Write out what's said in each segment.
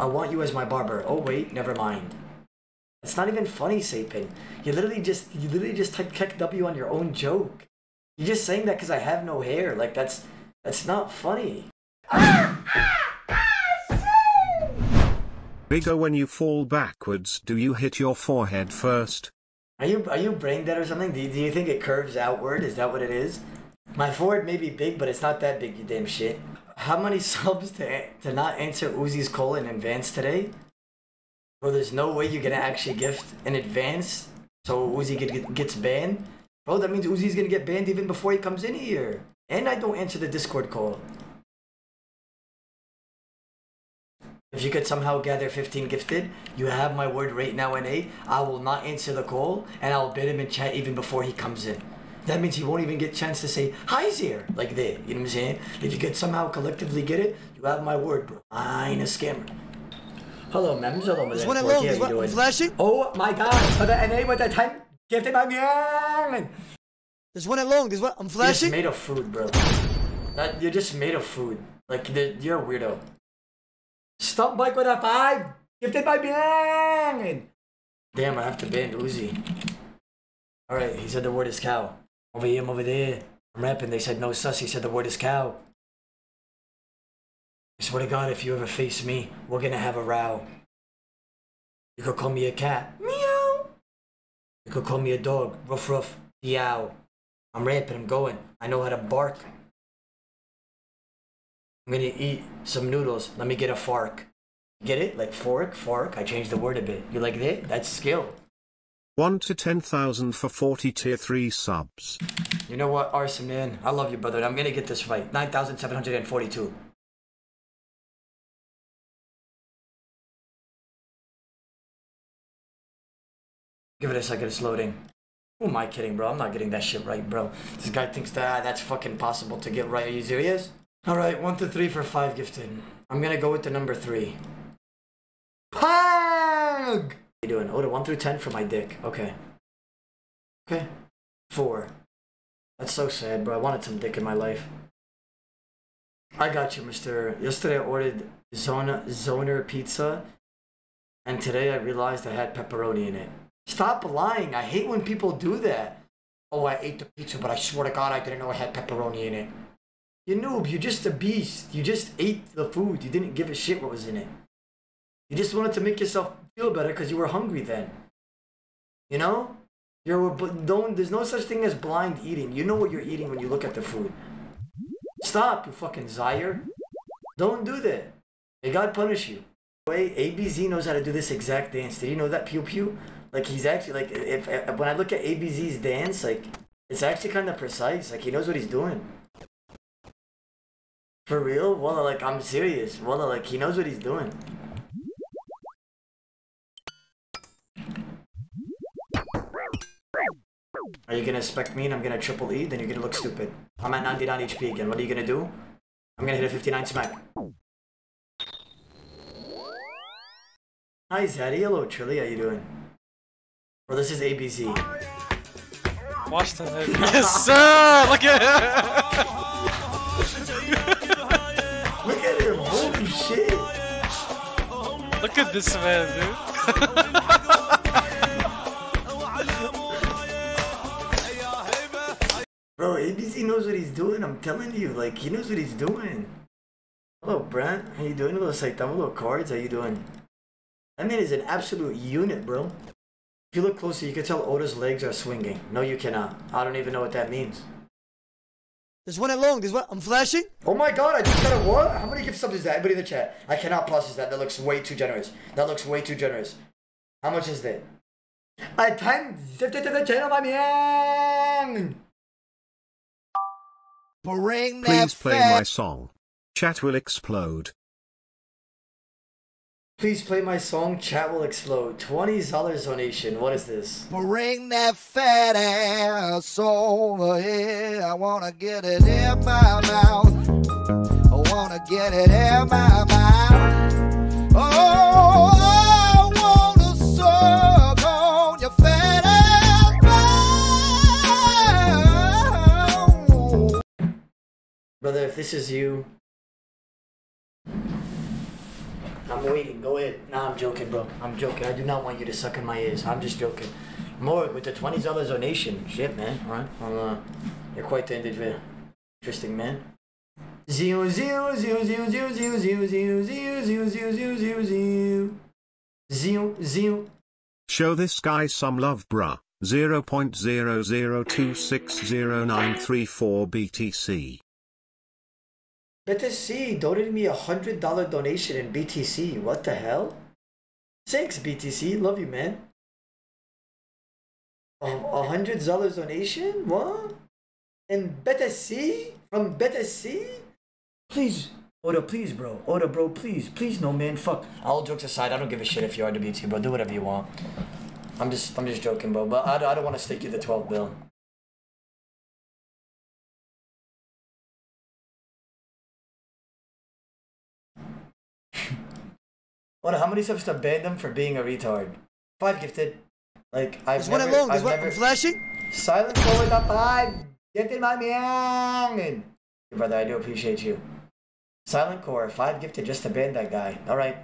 I want you as my barber. Oh wait, never mind. It's not even funny, Sapeen. You literally just typed Keck W on your own joke. You're just saying that because I have no hair. Like that's not funny. Bigo, when you fall backwards, do you hit your forehead first? Are you brain dead or something? Do you think it curves outward? Is that what it is? My forehead may be big, but it's not that big, you damn shit. How many subs to not answer Uzi's call in advance today? Bro, there's no way you're gonna actually gift in advance so Uzi gets banned? Bro, that means Uzi's gonna get banned even before he comes in here. And I don't answer the Discord call. If you could somehow gather 15 gifted, you have my word right now, NA. I will not answer the call, and I'll bid him in chat even before he comes in. That means he won't even get a chance to say, hi, Zier, like that, you know what I'm saying? If you could somehow collectively get it, you have my word, bro. I ain't a scammer. Hello, mems. Hello, man. How you doing? Flashing? Oh, my God. For the NA with the 10 gifted, I'm young. There's one along. There's one. I'm flashing. You're just made of food, bro. You're just made of food. Like, you're a weirdo. Stop bike with a 5! Gifted by Bian! Damn, I have to ban Uzi. Alright, he said the word is cow. Over here, I'm over there. I'm rapping, they said no sus, he said the word is cow. I swear to God, if you ever face me, we're gonna have a row. You could call me a cat. Meow! You could call me a dog. Ruff ruff. Yow. I'm rapping, I'm going. I know how to bark. I'm gonna eat some noodles. Let me get a fork. Get it? Like fork, fork. I changed the word a bit. You like that? That's skill. 1 to 10,000 for 40 tier 3 subs. You know what, Arsen, man? I love you, brother. I'm gonna get this right. 9,742. Give it a second. It's loading. Who am I kidding, bro? I'm not getting that shit right, bro. This guy thinks that that's fucking possible to get right. Are you serious? Alright, 1 to 3 for 5 gifted. I'm gonna go with the number 3. Pug! What are you doing? Oda, 1 through 10 for my dick. Okay. Okay. 4. That's so sad, bro. I wanted some dick in my life. I got you, mister. Yesterday I ordered Zona Zoner pizza, and today I realized I had pepperoni in it. Stop lying. I hate when people do that. Oh, I ate the pizza, but I swear to God I didn't know I had pepperoni in it. You noob, you're just a beast. You just ate the food. You didn't give a shit what was in it. You just wanted to make yourself feel better because you were hungry then. You know? There's no such thing as blind eating. You know what you're eating when you look at the food. Stop, you fucking Zier. Don't do that. May God punish you. Wait, ABZ knows how to do this exact dance. Did you know that, Pew Pew? Like, he's actually, like, if when I look at ABZ's dance, like, it's actually kind of precise. Like, he knows what he's doing. For real? Wallah, like, I'm serious. Wallah, like, he knows what he's doing. Are you gonna expect me and I'm gonna triple E? Then you're gonna look stupid. I'm at 99 HP again. What are you gonna do? I'm gonna hit a 59 smack. Hi, Zaddy. Hello, Trilly. How you doing? Well, this is ABC. Watch the head. Yes, sir! Look at him! Look at him, holy shit! Look at this man, dude. Bro, ABC knows what he's doing, I'm telling you. Like, he knows what he's doing. Hello, Brent. How you doing? Hello, Saitama. Hello, Cards. How you doing? That man is an absolute unit, bro. If you look closer, you can tell Oda's legs are swinging. No, you cannot. I don't even know what that means. There's one along, there's one. I'm flashing. Oh my God, I just got a what? How many gift subs is that? Everybody in the chat. I cannot process that. That looks way too generous. That looks way too generous. How much is that? I time shifted to the channel, my man. Bring that. Please play my song. Chat will explode. Please play my song. Chat will explode. $20 donation. What is this? Bring that fat ass over here. I wanna get it in my mouth. I wanna get it in my mouth. Oh. I wanna suck on your fat ass. Brother, if this is you. I'm waiting. Go ahead. Nah, I'm joking, bro. I'm joking. I do not want you to suck in my ears. I'm just joking. More with the $20 donation. Shit, man. All right. Well, you're quite the individual. Interesting, man. Zio, zio, zio, zio, zio, zio, zio, zio, zio, zio, zio, zio, zio, zio. Zio, zio. Show this guy some love, bruh. 0.00260934 BTC. BTC donated me $100 donation in BTC. What the hell? Thanks, BTC. Love you, man. $100 donation? What? And BTC? From BTC? Please. Oda, please, bro. Oda, bro, please. Please, no, man. Fuck. All jokes aside, I don't give a shit if you are WT, bro. Do whatever you want. I'm just joking, bro. But I don't want to stick you the 12 bill. Oda, how many subs to ban them for being a retard? 5 gifted. Like, I've never... flashing? Silent over the 5. Gifted my man. Brother, I do appreciate you. Silent Core, 5 gifted just to ban that guy. Alright.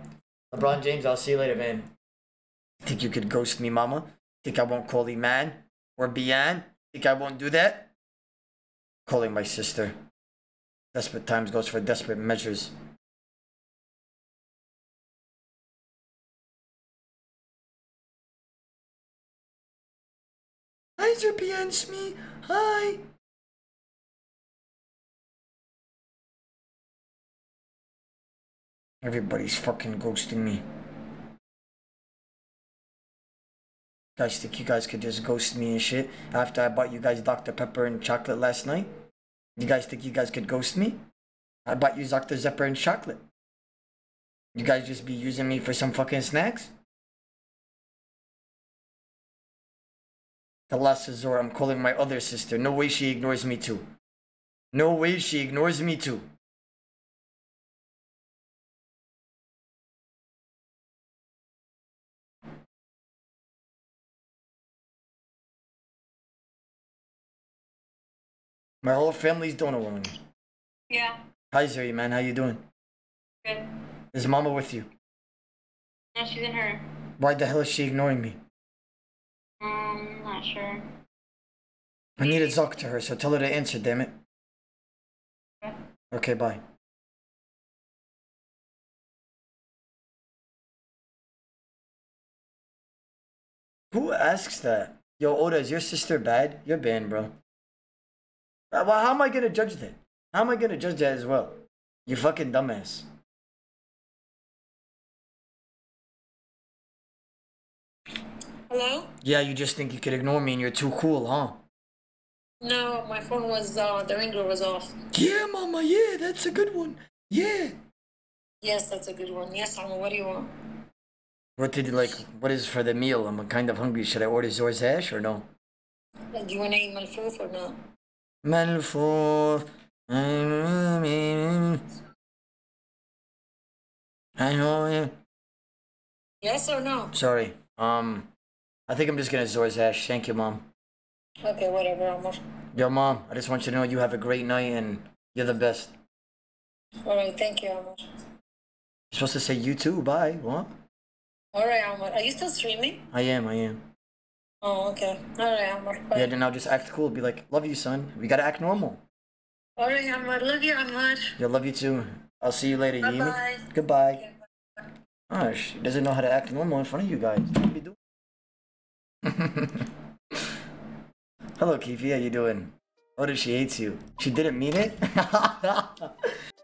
LeBron James, I'll see you later, man. Think you could ghost me, mama? Think I won't call you man? Or Bian? Think I won't do that? Calling my sister. Desperate times goes for desperate measures. Hi, Sir Bian's me. Hi. Everybody's fucking ghosting me. Guys, think you guys could just ghost me and shit after I bought you guys Dr. Pepper and chocolate last night? You guys think you guys could ghost me? I bought you Dr. Pepper and chocolate. You guys just be using me for some fucking snacks? The last resort, I'm calling my other sister. No way she ignores me too. No way she ignores me too. My whole family's donor woman. Yeah. Hi, Zuri, man. How you doing? Good. Is Mama with you? No, she's in her. Why the hell is she ignoring me? I'm not sure. I need to talk to her, so tell her to answer, damn it. Okay. Okay, bye. Who asks that? Yo, Oda, is your sister bad? You're banned, bro. Well, how am I gonna judge that? How am I gonna judge that as well? You fucking dumbass. Hello? Yeah, you just think you could ignore me and you're too cool, huh? No, my phone was, the ringer was off. Yeah, mama, yeah, that's a good one. Yeah. Yes, that's a good one. Yes, mama, what do you want? What did you like? What is for the meal? I'm kind of hungry. Should I order Zor's Ash or no? Do you want to eat my food or no? Malfour, I know you. Yes or no? Sorry. I think I'm just gonna Zor's Ash. Thank you, Mom. Okay, whatever, Amar. Yo, Mom, I just want you to know you have a great night and you're the best. Alright, thank you, Amar. You're supposed to say you too, bye. What? Alright, Amar. Are you still streaming? I am. Oh, okay. Alright, Amar. Bye. Yeah, then I'll just act cool. Be like, love you, son. We gotta act normal. Alright, Amar. Love you, Amar. Yeah, love you too. I'll see you later, Yemi. Bye. Goodbye. Yeah. Oh, she doesn't know how to act normal in front of you guys. What are you doing? Hello, Keefy. How you doing? Oda, she hates you. She didn't mean it?